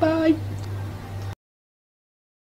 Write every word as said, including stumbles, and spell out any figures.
Bye!